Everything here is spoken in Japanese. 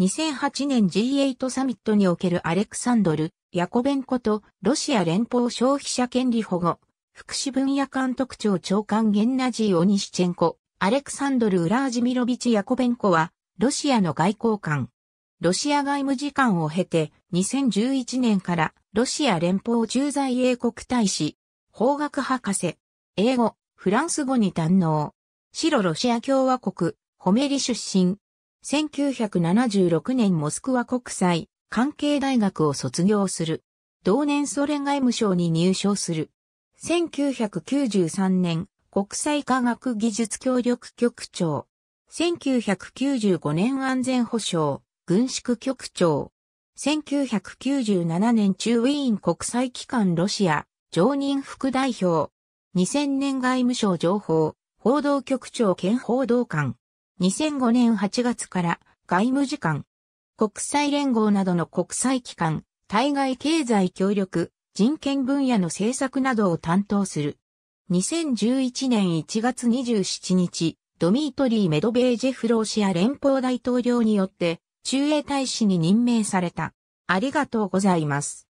2008年 G8 サミットにおけるアレクサンドル・ヤコベンコとロシア連邦消費者権利保護、福祉分野監督庁長官ゲンナジー・オニシチェンコ、アレクサンドル・ウラージミロビチ・ヤコベンコは、ロシアの外交官。ロシア外務次官を経て、2011年からロシア連邦駐在英国大使、法学博士、英語、フランス語に堪能。白ロシア共和国、ホメリ出身。1976年モスクワ国際関係大学を卒業する。同年ソ連外務省に入省する。1993年国際科学技術協力局長。1995年安全保障軍縮局長。1997年駐ウィーン国際機関ロシア常任副代表。2000年外務省情報報道局長兼報道官。2005年8月から外務次官、国際連合などの国際機関、対外経済協力、人権分野の政策などを担当する。2011年1月27日、ドミートリー・メドベージェフロシア連邦大統領によって、駐英大使に任命された。ありがとうございます。